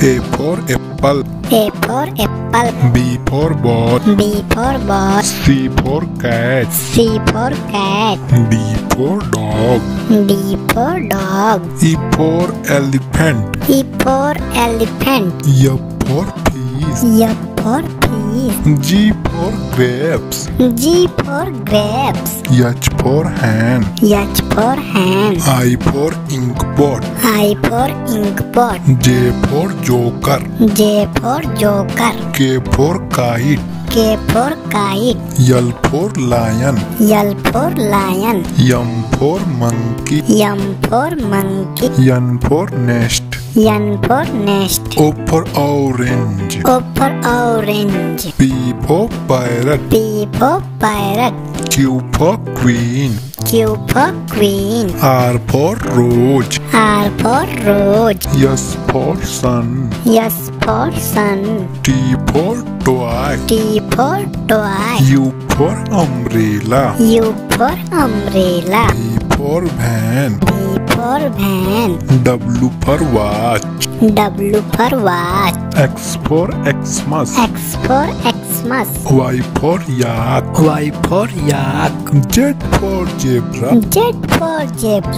A for apple. A for apple. B for ball. B for ball. C for cat. C for cat. D for dog. D for dog. E for elephant. E for elephant. F for fish. F for fish. G for grapes. G for grapes. H for hand. H for hand. I for inkpot. I for inkpot. J for joker. J for joker. K for kite. K for kite. L for lion. L for lion. M for monkey. M for monkey. N for nest. N for nest. O for orange. O for orange. P for pirate. P for pirate. Q for queen. Q for queen. R for rose. R for rose. S for sun. S for sun. T for toy. T for toy. U for umbrella. U for umbrella. V for van. V for van. W for watch. W for watch. X for Xmas. X for Xmas. Y for yak. Y for yak. Z for zebra. Z for zebra.